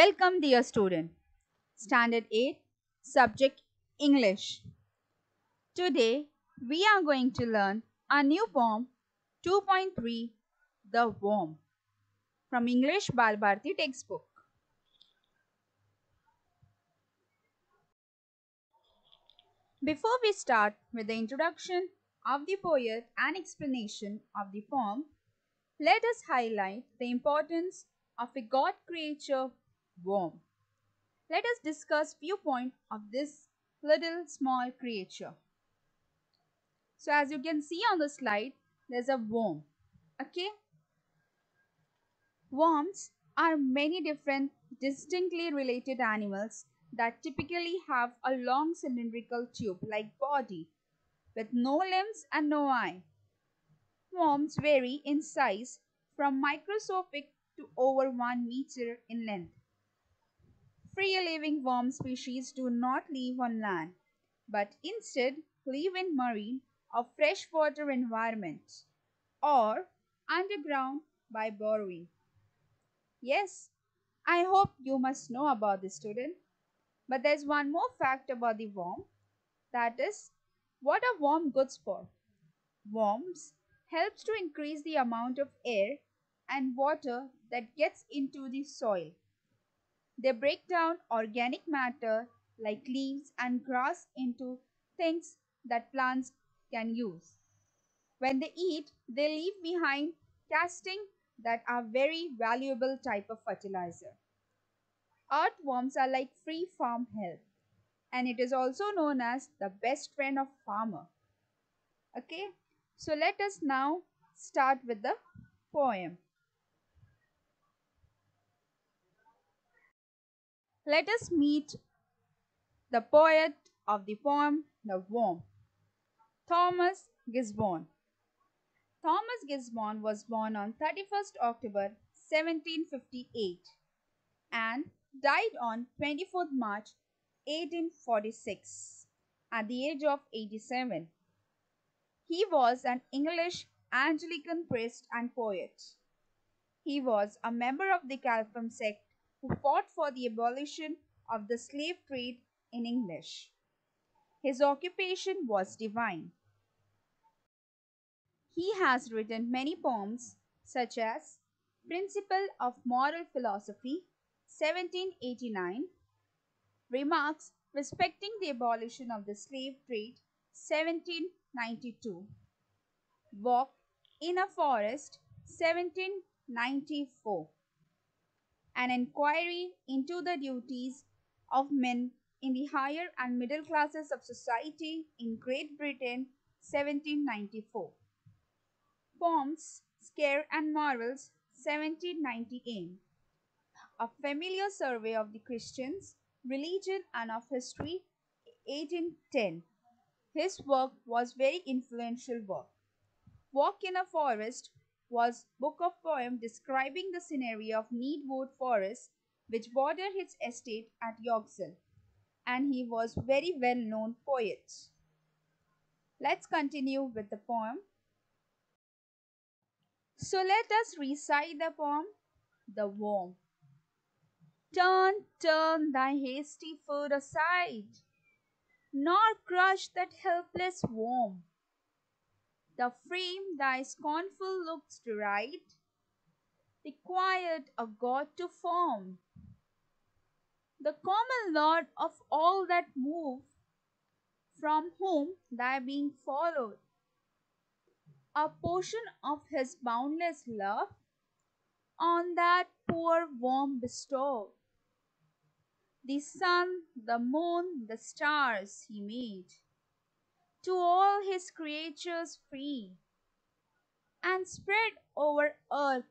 Welcome, dear student. Standard 8, subject English. Today, we are going to learn a new poem, 2.3, The Worm, from English Balbharti textbook. Before we start with the introduction of the poet and explanation of the poem, let us highlight the importance of a god creature, worm. Let us discuss few points of this little small creature. So as you can see on the slide, there's a worm. Okay? Worms are many different distinctly related animals that typically have a long cylindrical tube-like body with no limbs and no eye. Worms vary in size from microscopic to over 1 meter in length. Free-living worm species do not live on land, but instead live in marine or freshwater environments or underground by burrowing. Yes, I hope you must know about this, student. But there's one more fact about the worm, that is, what are worm goods for? Worms helps to increase the amount of air and water that gets into the soil. They break down organic matter like leaves and grass into things that plants can use. When they eat, they leave behind castings that are very valuable type of fertilizer. Earthworms are like free farm help, and it is also known as the best friend of farmer. Okay, so let us now start with the poem. Let us meet the poet of the poem, The Worm, Thomas Gisborne. Thomas Gisborne was born on 31st October 1758 and died on 24th March 1846 at the age of 87. He was an English Anglican priest and poet. He was a member of the Clapham sect who fought for the abolition of the slave trade in English. His occupation was divine. He has written many poems such as Principle of Moral Philosophy, 1789, Remarks respecting the abolition of the slave trade, 1792, Walk in a Forest, 1794, An Inquiry into the Duties of Men in the Higher and Middle Classes of Society in Great Britain, 1794, Poems, Scare and Morals, 1798, A Familiar Survey of the Christians, Religion and of History, 1810. His work was very influential work. Walk in a Forest was book of poem describing the scenario of Needwood Forest, which bordered his estate at Yoxall, and he was very well known poet. Let's continue with the poem. So let us recite the poem, The Worm. Turn, turn thy hasty foot aside, nor crush that helpless worm. The frame thy scornful looks deride, required a god to form. The common lord of all that move, from whom thy being followed, a portion of his boundless love on that poor worm bestowed. The sun, the moon, the stars he made, to all his creatures free, and spread over earth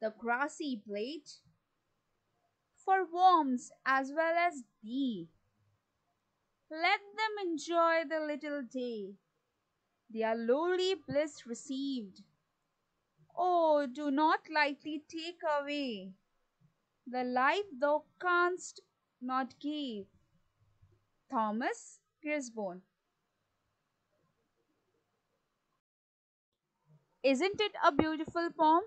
the grassy blade, for worms as well as thee. Let them enjoy the little day their lowly bliss received. Oh, do not lightly take away the life thou canst not give. Thomas Gisborne. Isn't it a beautiful poem?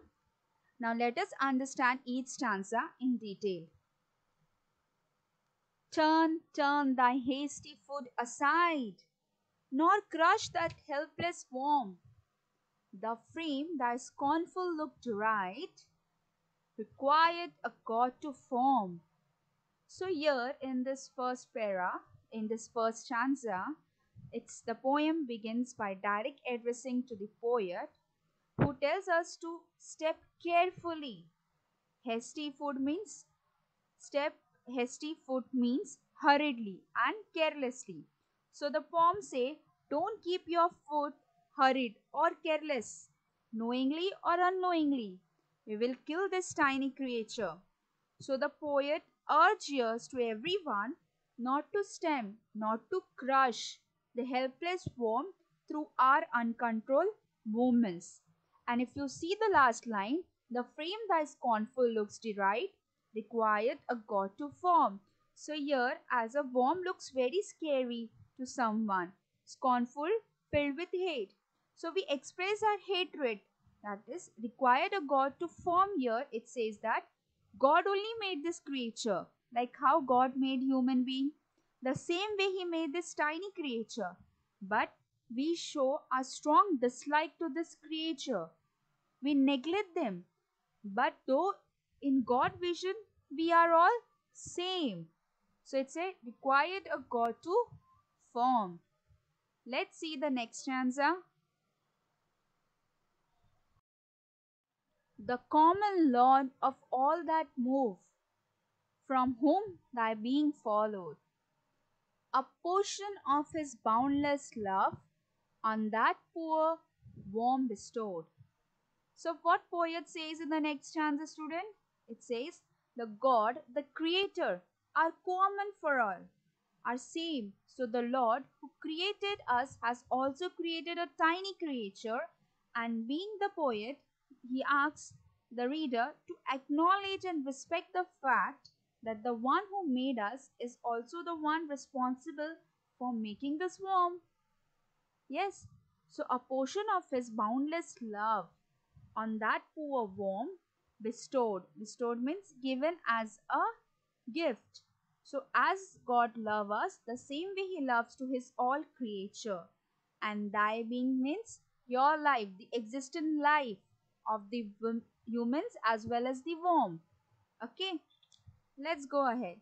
Now let us understand each stanza in detail. Turn, turn thy hasty foot aside, nor crush that helpless form. Thou frame thy scornful look to right, required a God to form. So here in this first para, in this first stanza, the poem begins by direct addressing to the poet, who tells us to step carefully. Hasty foot means hurriedly and carelessly. So the poem say, don't keep your foot hurried or careless, knowingly or unknowingly. We will kill this tiny creature. So the poet urges to everyone not to stem, not to crush the helpless worm through our uncontrolled movements. And if you see the last line, the frame thy scornful looks deride, required a God to form. So here, as a worm looks very scary to someone, scornful, filled with hate. So we express our hatred, that is required a God to form. Here it says that God only made this creature, like how God made human being. The same way he made this tiny creature, but we show a strong dislike to this creature. We neglect them, but though in God's vision, we are all same. So it said, required a God to form. Let's see the next stanza. The common Lord of all that move, from whom thy being followed. A portion of his boundless love on that poor worm bestowed. So what poet says in the next stanza, student? It says, the God, the creator, are common for all, are same. So the Lord who created us has also created a tiny creature, and being the poet, he asks the reader to acknowledge and respect the fact that the one who made us is also the one responsible for making this worm. Yes, so a portion of his boundless love on that poor worm bestowed. Bestowed means given as a gift. So as God loves us, the same way he loves to his all creature. And thy being means your life, the existent life of the humans as well as the worm. Okay, let's go ahead.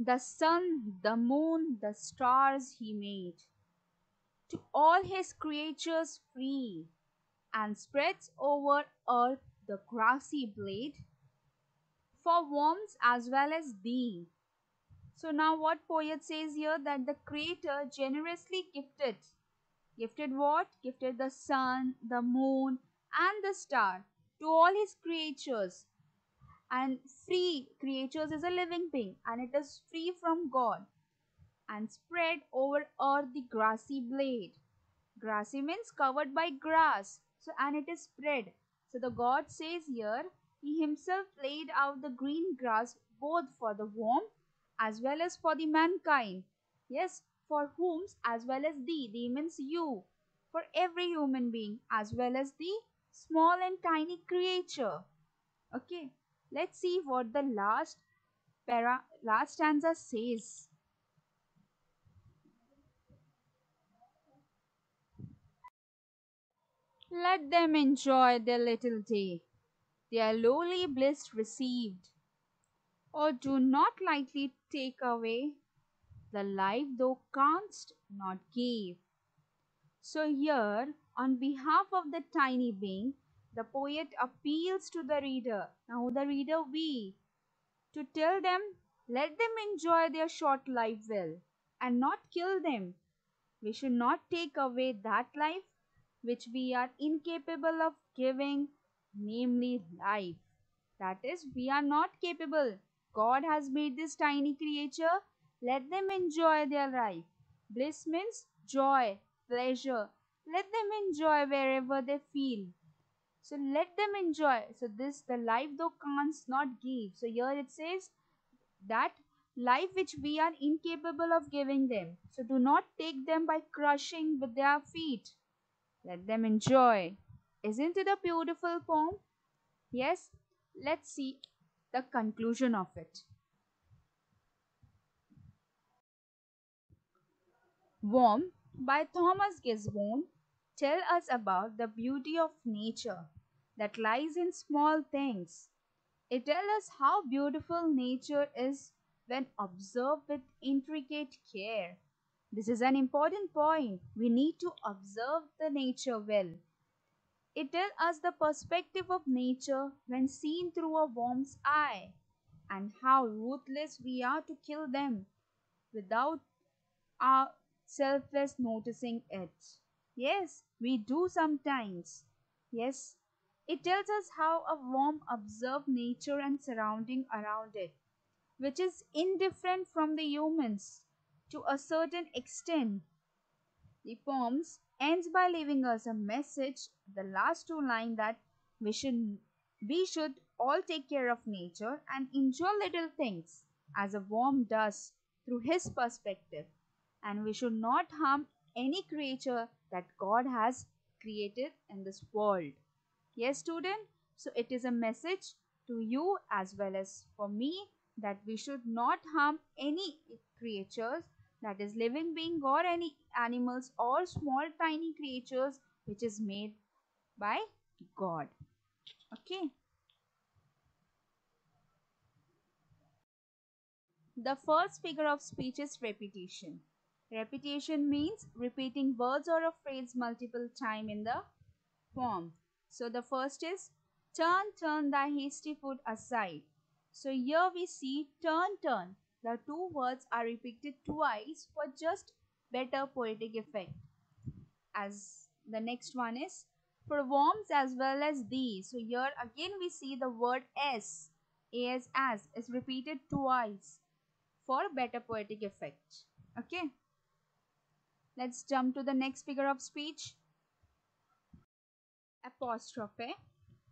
The sun, the moon, the stars he made, to all his creatures free, and spreads over earth the grassy blade for worms as well as thee. So now what poet says here, that the creator generously gifted what? Gifted the sun, the moon and the star to all his creatures, and free. Creatures is a living being and it is free from God. And spread over earth the grassy blade. Grassy means covered by grass. So, and it is spread. So the God says here, he himself laid out the green grass both for the worm as well as for the mankind. Yes, for whom as well as thee. Thee means you. For every human being as well as the small and tiny creature. Okay, let's see what the last stanza says. Let them enjoy their little day, their lowly bliss received. Oh, do not lightly take away the life thou canst not give. So here, on behalf of the tiny being, the poet appeals to the reader. Now the reader, we, to tell them, let them enjoy their short life well and not kill them. We should not take away that life which we are incapable of giving, namely life. That is, we are not capable. God has made this tiny creature. Let them enjoy their life. Bliss means joy, pleasure. Let them enjoy wherever they feel. So let them enjoy. So this, the life thou canst not give. So here it says that life which we are incapable of giving them. So do not take them by crushing with their feet. Let them enjoy. Isn't it a beautiful poem? Yes. Let's see the conclusion of it. Warm by Thomas Gisborne tell us about the beauty of nature that lies in small things. It tells us how beautiful nature is when observed with intricate care. This is an important point. We need to observe the nature well. It tells us the perspective of nature when seen through a worm's eye, and how ruthless we are to kill them without our selfless noticing it. Yes, we do sometimes. Yes, it tells us how a worm observes nature and surrounding around it, which is indifferent from the humans to a certain extent. The poem ends by leaving us a message, the last two lines, that we should all take care of nature and enjoy little things as a worm does through his perspective, and we should not harm any creature that God has created in this world. Yes, student, so it is a message to you as well as for me that we should not harm any creatures, that is living being or any animals or small tiny creatures which is made by God. Okay. The first figure of speech is repetition. Repetition means repeating words or a phrase multiple times in the form. So the first is turn, turn thy hasty foot aside. So here we see turn, turn. The two words are repeated twice for just better poetic effect. As the next one is for worms as well as thee. So here again we see the word as, as is repeated twice for better poetic effect. Okay, let's jump to the next figure of speech. Apostrophe.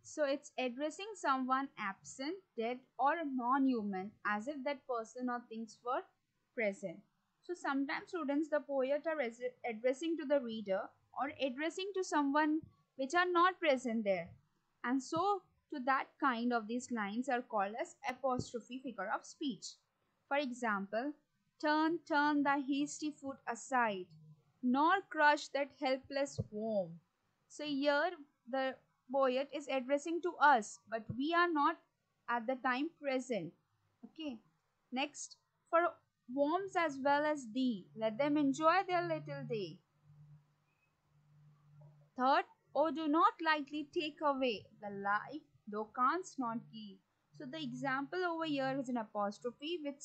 So it's addressing someone absent, dead or non-human as if that person or things were present. So sometimes students, the poet are addressing to the reader or addressing to someone which are not present there. And so to that kind of these lines are called as apostrophe figure of speech. For example, turn, turn thy hasty foot aside, nor crush that helpless worm. So here the poet is addressing to us, but we are not at the time present. Okay, next, for worms as well as thee, let them enjoy their little day. Third, oh, do not lightly take away the life thou canst not give. So the example over here is an apostrophe which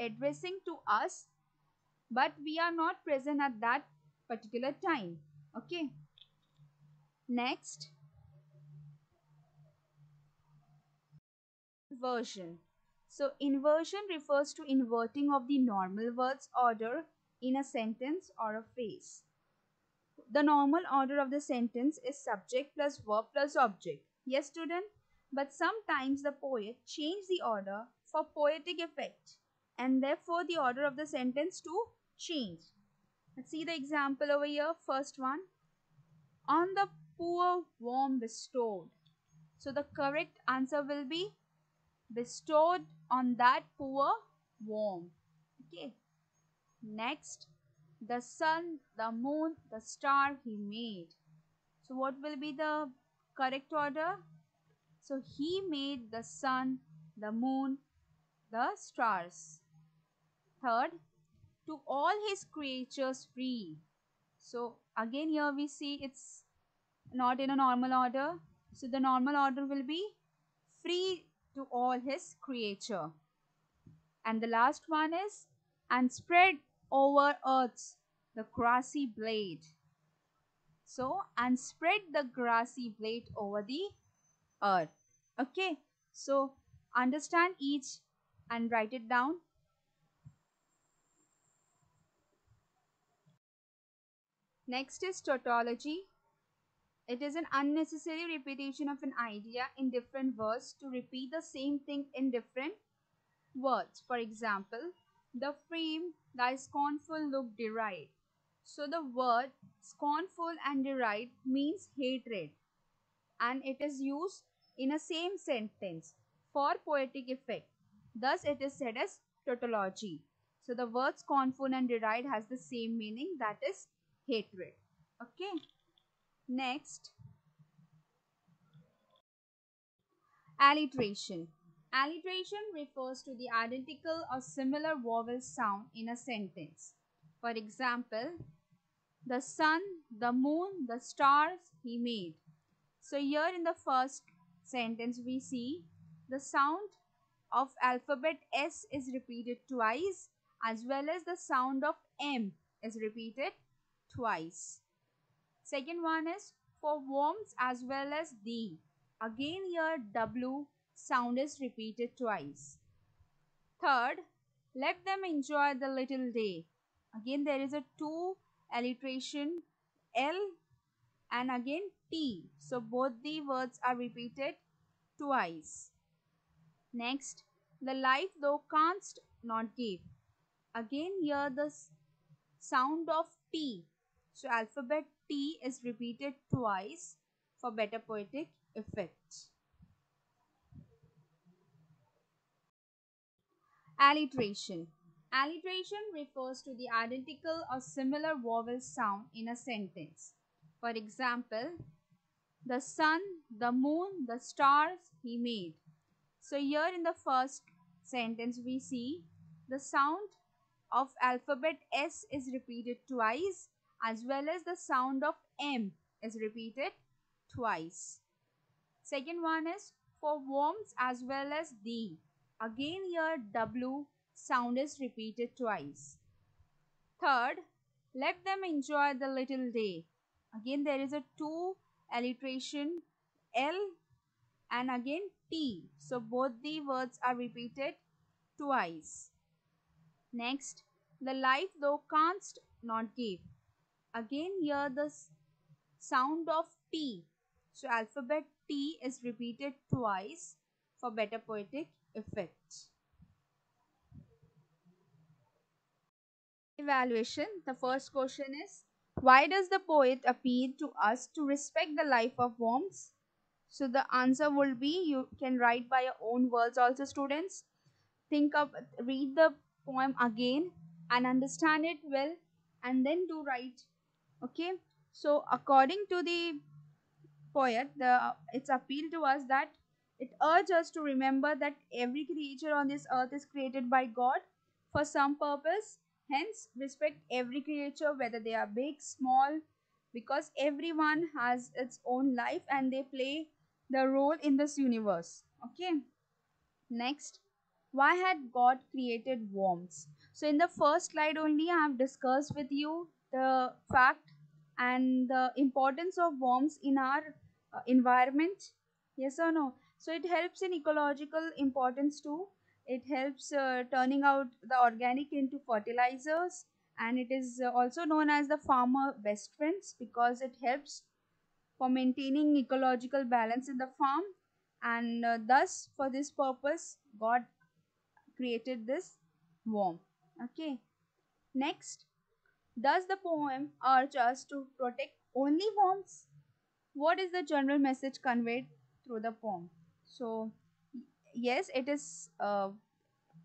addressing to us, but we are not present at that particular time. Okay, next, inversion. So inversion refers to inverting of the normal words order in a sentence or a phrase. The normal order of the sentence is subject plus verb plus object. Yes, student, but sometimes the poet changes the order for poetic effect, and therefore the order of the sentence to change. Let's see the example over here. First one, on the poor worm bestowed. So the correct answer will be bestowed on that poor worm. Okay, next, the sun, the moon, the star he made. So what will be the correct order? So he made the sun, the moon, the stars. Third, to all his creatures free. So again here we see it's not in a normal order. So the normal order will be free to all his creature. And the last one is and spread over earth's the grassy blade. So and spread the grassy blade over the earth. Okay, so understand each and write it down. Next is tautology. It is an unnecessary repetition of an idea in different words to repeat the same thing in different words. For example, the frame thy scornful look deride. So the word scornful and deride means hatred, and it is used in a same sentence for poetic effect. Thus it is said as tautology. So the words scornful and deride has the same meaning, that is hatred. Okay. Next, alliteration. Alliteration refers to the identical or similar vowel sound in a sentence. For example, the sun, the moon, the stars he made. So here in the first sentence we see the sound of alphabet S is repeated twice, as well as the sound of M is repeated twice. Second one is for worms as well as thee. Again here W sound is repeated twice. Third, let them enjoy the little day. Again there is a two alliteration, L and again T. So both the words are repeated twice. Next, the life thou canst not give. Again here the sound of T. So alphabet T is repeated twice for better poetic effect. Alliteration. Alliteration refers to the identical or similar vowel sound in a sentence. For example, the sun, the moon, the stars he made. So here in the first sentence we see the sound of alphabet S is repeated twice, as well as the sound of M is repeated twice. Second one is for worms as well as thee. Again here W sound is repeated twice. Third, let them enjoy the little day. Again there is a two alliteration, L and again T. So both the words are repeated twice. Next, the life thou canst not give. Again here the sound of T. So alphabet T is repeated twice for better poetic effect. Evaluation. The first question is, why does the poet appeal to us to respect the life of worms? So the answer would be, you can write by your own words also, students. Read the poem again and understand it well, and then do write. Okay, so according to the poet, its appeal to us that it urges us to remember that every creature on this earth is created by God for some purpose. Hence, respect every creature, whether they are big, small, because everyone has its own life and they play the role in this universe. Okay. Next, why had God created worms? So in the first slide only I have discussed with you the fact and the importance of worms in our environment. Yes or no? So it helps in ecological importance too. It helps turning out the organic into fertilizers, and it is also known as the farmer best friends, because it helps for maintaining ecological balance in the farm, and thus for this purpose God created this worm. Okay. Next, does the poem urge us to protect only worms? What is the general message conveyed through the poem? So yes, it is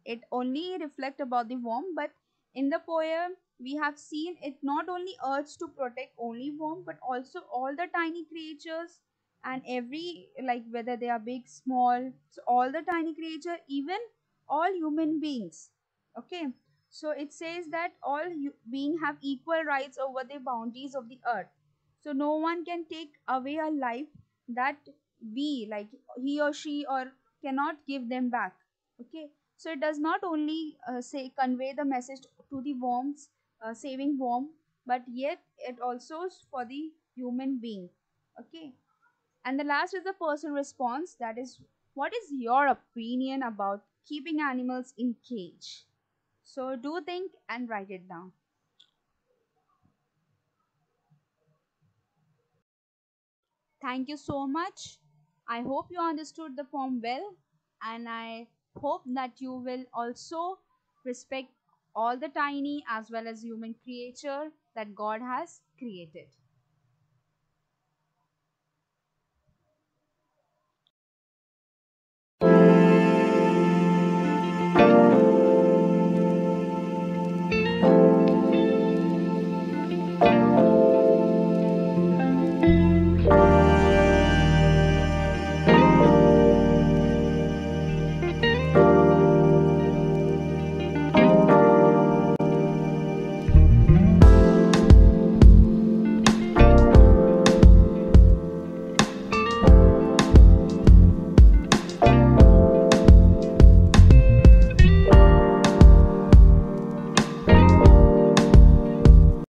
it only reflects about the worm, but in the poem we have seen it not only urges to protect only worm, but also all the tiny creatures, and every, like, whether they are big, small, so all the tiny creature, even all human beings. Okay, so it says that all beings have equal rights over the boundaries of the earth. So no one can take away a life that we, like, he or she or cannot give them back. Okay, so it does not only convey the message to the worms, saving worm, but yet it also is for the human being. Okay, and the last is the personal response, that is, what is your opinion about keeping animals in cage? So do think and write it down. Thank you so much. I hope you understood the poem well, and I hope that you will also respect all the tiny as well as human creature that God has created.